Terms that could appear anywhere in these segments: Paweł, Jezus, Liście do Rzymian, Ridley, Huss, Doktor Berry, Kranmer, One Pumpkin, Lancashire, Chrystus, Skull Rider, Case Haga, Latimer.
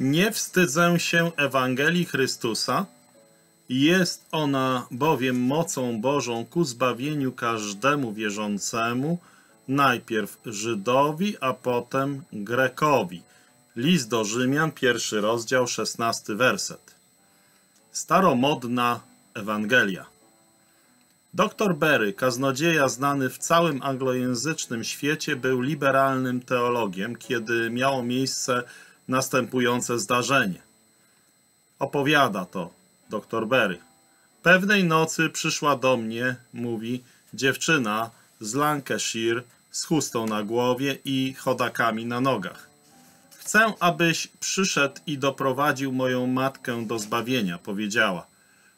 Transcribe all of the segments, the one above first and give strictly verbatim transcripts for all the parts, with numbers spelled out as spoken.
Nie wstydzę się Ewangelii Chrystusa, jest ona bowiem mocą Bożą ku zbawieniu każdemu wierzącemu, najpierw Żydowi, a potem Grekowi. List do Rzymian, pierwszy rozdział, szesnasty werset. Staromodna Ewangelia. Doktor Berry, kaznodzieja znany w całym anglojęzycznym świecie, był liberalnym teologiem, kiedy miało miejsce następujące zdarzenie. Opowiada to doktor Berry. Pewnej nocy przyszła do mnie, mówi, dziewczyna z Lancashire z chustą na głowie i chodakami na nogach. Chcę, abyś przyszedł i doprowadził moją matkę do zbawienia, powiedziała.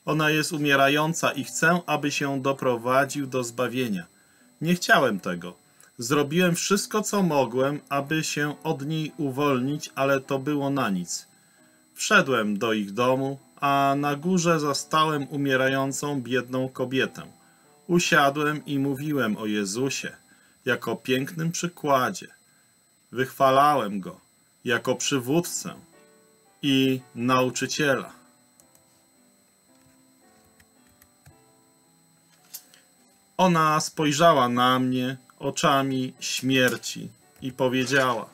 Ona jest umierająca i chcę, abyś ją doprowadził do zbawienia. Nie chciałem tego. Zrobiłem wszystko, co mogłem, aby się od niej uwolnić, ale to było na nic. Wszedłem do ich domu, a na górze zastałem umierającą, biedną kobietę. Usiadłem i mówiłem o Jezusie jako pięknym przykładzie. Wychwalałem Go jako przywódcę i nauczyciela. Ona spojrzała na mnie oczami śmierci i powiedziała: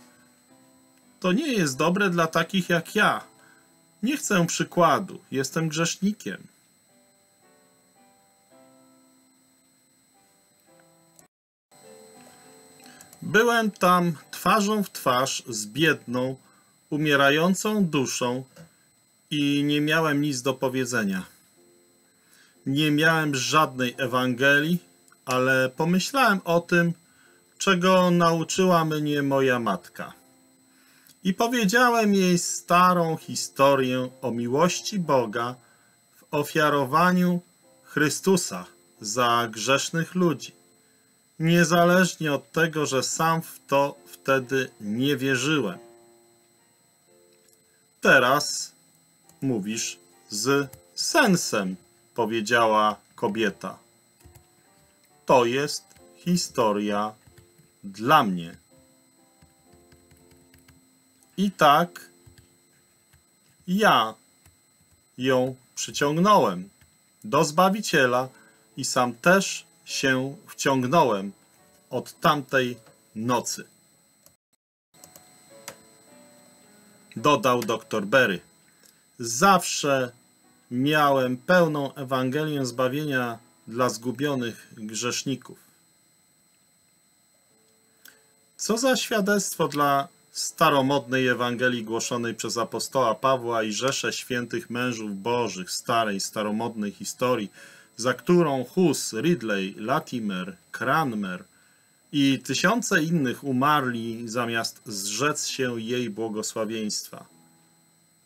to nie jest dobre dla takich jak ja. Nie chcę przykładu, jestem grzesznikiem. Byłem tam twarzą w twarz z biedną, umierającą duszą i nie miałem nic do powiedzenia. Nie miałem żadnej Ewangelii, ale pomyślałem o tym, czego nauczyła mnie moja matka. I powiedziałem jej starą historię o miłości Boga w ofiarowaniu Chrystusa za grzesznych ludzi, niezależnie od tego, że sam w to wtedy nie wierzyłem. Teraz mówisz z sensem, powiedziała kobieta. To jest historia dla mnie. I tak ja ją przyciągnąłem do Zbawiciela i sam też się wciągnąłem od tamtej nocy. Dodał doktor Berry. Zawsze miałem pełną Ewangelię zbawienia dla zgubionych grzeszników. Co za świadectwo dla staromodnej Ewangelii głoszonej przez apostoła Pawła i rzeszę świętych mężów bożych starej, staromodnej historii, za którą Huss, Ridley, Latimer, Kranmer i tysiące innych umarli zamiast zrzec się jej błogosławieństwa.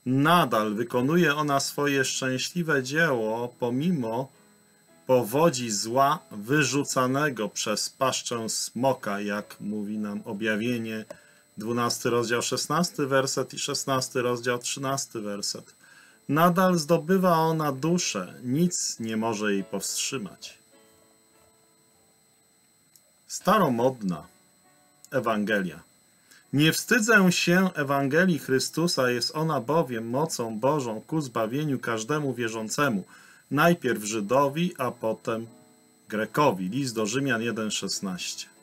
Nadal wykonuje ona swoje szczęśliwe dzieło pomimo powodzi zła wyrzucanego przez paszczę smoka, jak mówi nam objawienie, dwunasty rozdział, szesnasty werset i szesnasty rozdział, trzynasty werset. Nadal zdobywa ona duszę, nic nie może jej powstrzymać. Staromodna Ewangelia. Nie wstydzę się Ewangelii Chrystusa, jest ona bowiem mocą Bożą ku zbawieniu każdemu wierzącemu, najpierw Żydowi, a potem Grekowi. List do Rzymian jeden szesnaście.